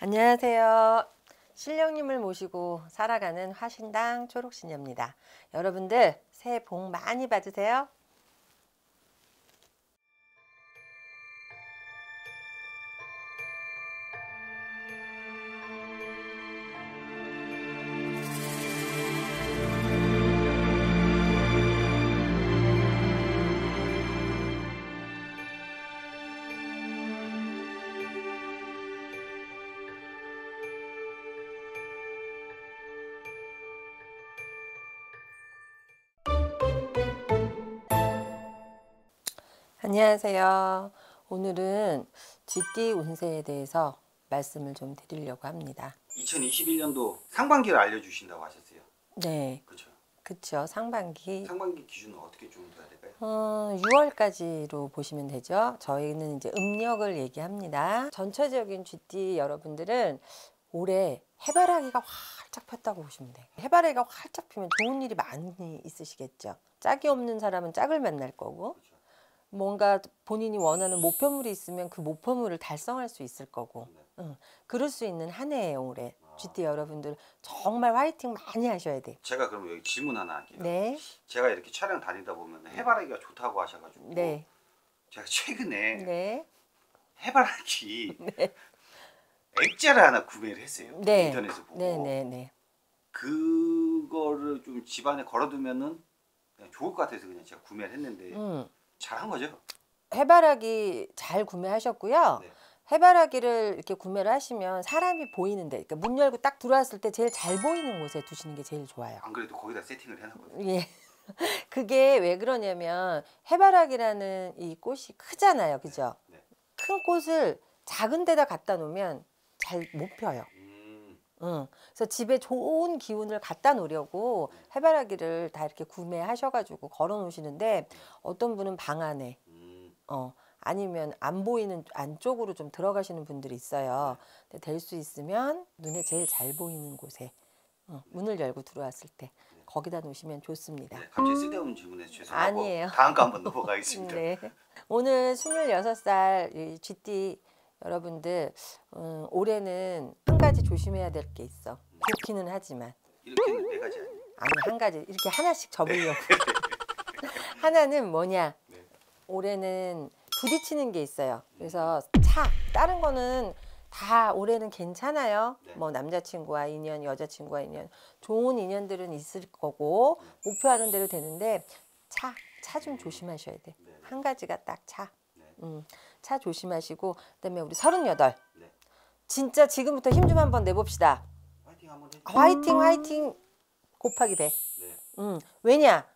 안녕하세요. 신령님을 모시고 살아가는 화신당 초록신녀입니다. 여러분들 새해 복 많이 받으세요. 안녕하세요. 오늘은 쥐띠 운세에 대해서 말씀을 좀 드리려고 합니다. 2021년도 상반기를 알려주신다고 하셨어요? 네. 그렇죠. 상반기 기준은 어떻게 좀 봐야 될까요? 6월까지로 보시면 되죠. 저희는 이제 음력을 얘기합니다. 전체적인 쥐띠 여러분들은 올해 해바라기가 활짝 폈다고 보시면 돼요. 해바라기가 활짝 피면 좋은 일이 많이 있으시겠죠. 짝이 없는 사람은 짝을 만날 거고, 그렇죠. 뭔가 본인이 원하는 목표물이 있으면 그 목표물을 달성할 수 있을 거고, 네. 그럴 수 있는 한 해예요. 올해 쥐띠 여러분들 정말 화이팅 많이 하셔야 돼요. 제가 그럼 여기 질문 하나 할게요. 네. 제가 이렇게 촬영 다니다 보면 해바라기가 좋다고 하셔가지고, 네. 제가 최근에, 네. 해바라기, 네. 액자를 하나 구매를 했어요. 네. 인터넷에서 보고, 네. 그거를 좀 집안에 걸어두면은 좋을 것 같아서 그냥 제가 구매를 했는데, 잘한 거죠? 해바라기 잘 구매하셨고요. 네. 해바라기를 이렇게 구매를 하시면 사람이 보이는데, 그러니까 문 열고 딱 들어왔을 때 제일 잘 보이는 곳에 두시는 게 제일 좋아요. 안 그래도 거기다 세팅을 해놨거든요. 예. 그게 왜 그러냐면 해바라기라는 이 꽃이 크잖아요, 그죠? 네. 큰 꽃을 작은 데다 갖다 놓으면 잘 못 펴요. 그래서 집에 좋은 기운을 갖다 놓으려고 해바라기를 다 이렇게 구매하셔가지고 걸어 놓으시는데, 어떤 분은 방 안에, 아니면 안 보이는 안쪽으로 좀 들어가시는 분들이 있어요. 근데 될 수 있으면 눈에 제일 잘 보이는 곳에, 문을 열고 들어왔을 때 거기다 놓으시면 좋습니다. 네, 갑자기 쓸데없는 질문해서 죄송하고, 아니에요. 다음 거 한번 넘어가겠습니다. 네. 오늘 26살 쥐띠 여러분들, 올해는 한 가지 조심해야 될 게 있어. 좋기는 하지만 이렇게는 네 가지 아니에요? 아니, 한 가지 이렇게 하나씩 접으려고. 네. 하나는 뭐냐? 네. 올해는 부딪히는 게 있어요. 그래서 다른 거는 다 올해는 괜찮아요. 네. 뭐 남자친구와 인연, 여자친구와 인연, 좋은 인연들은 있을 거고, 목표하는 대로 되는데 차 좀 조심하셔야 돼. 네. 한 가지가 딱 차. 네. 차 조심하시고, 그다음에 우리 38. 네. 진짜 지금부터 힘 좀 한번 내봅시다. 화이팅 한번 해주세요. 화이팅 곱하기 100. 네. 왜냐?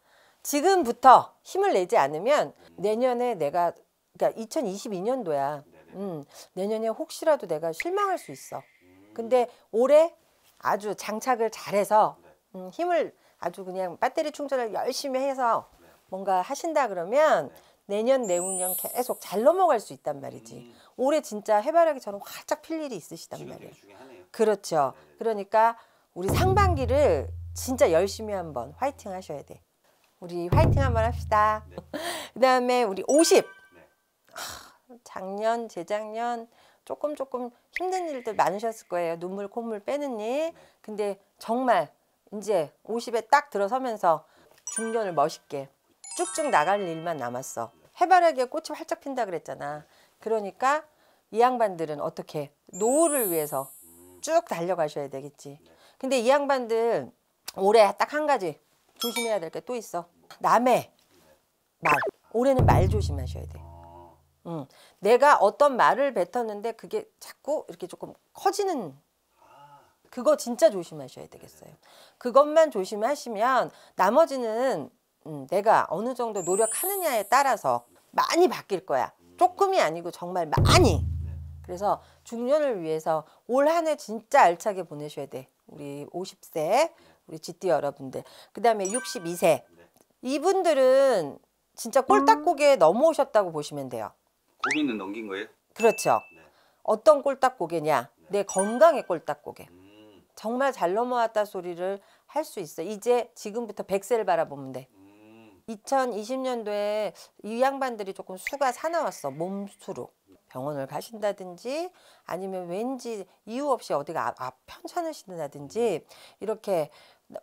지금부터 힘을 내지 않으면 내년에 내가, 그러니까 2022년도야. 네네. 내년에 혹시라도 내가 실망할 수 있어. 근데 올해 아주 장착을 잘해서, 네. 힘을 아주 그냥 배터리 충전을 열심히 해서, 네. 뭔가 하신다 그러면, 네. 내년 내후년 계속 잘 넘어갈 수 있단 말이지. 올해 진짜 해바라기처럼 활짝 필 일이 있으시단 말이에요. 그렇죠. 네네. 그러니까 우리 상반기를 진짜 열심히 한번 화이팅 하셔야 돼. 우리 화이팅 한번 합시다. 네. 그 다음에 우리 50. 네. 작년 재작년 조금 힘든 일들 많으셨을 거예요. 눈물 콧물 빼는 일. 네. 근데 정말 이제 50에 딱 들어서면서 중년을 멋있게 쭉쭉 나갈 일만 남았어. 해바라기에 꽃이 활짝 핀다 그랬잖아. 그러니까 이 양반들은 어떻게 노후를 위해서 쭉 달려가셔야 되겠지. 근데 이 양반들 올해 딱 한 가지 조심해야 될 게 또 있어. 남의 말. 올해는 말 조심하셔야 돼. 내가 어떤 말을 뱉었는데 그게 자꾸 이렇게 조금 커지는, 그거 진짜 조심하셔야 되겠어요. 그것만 조심하시면 나머지는 내가 어느 정도 노력하느냐에 따라서 많이 바뀔 거야. 조금이 아니고 정말 많이. 그래서 중년을 위해서 올 한 해 진짜 알차게 보내셔야 돼. 우리 50세 우리 쥐띠 여러분들. 그 다음에 62세 이분들은 진짜 꼴딱고개에 넘어오셨다고 보시면 돼요. 고개는 넘긴 거예요? 그렇죠. 어떤 꼴딱고개냐? 내 건강의 꼴딱고개. 정말 잘 넘어왔다 소리를 할 수 있어. 이제 지금부터 100세를 바라보면 돼. 2020년도에 이 양반들이 조금 수가 사나웠어. 몸수로 병원을 가신다든지 아니면 왠지 이유 없이 어디가 편찮으신다든지 이렇게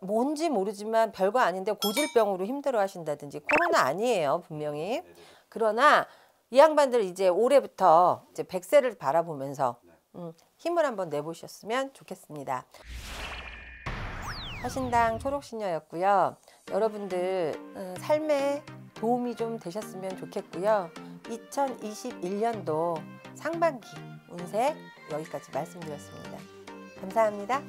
뭔지 모르지만 별거 아닌데 고질병으로 힘들어 하신다든지 코로나 아니에요, 분명히. 그러나 이 양반들 이제 올해부터 이제 100세를 바라보면서 힘을 한번 내보셨으면 좋겠습니다. 화신당 초록신녀였고요. 여러분들 삶에 도움이 좀 되셨으면 좋겠고요. 2021년도 상반기 운세 여기까지 말씀드렸습니다. 감사합니다.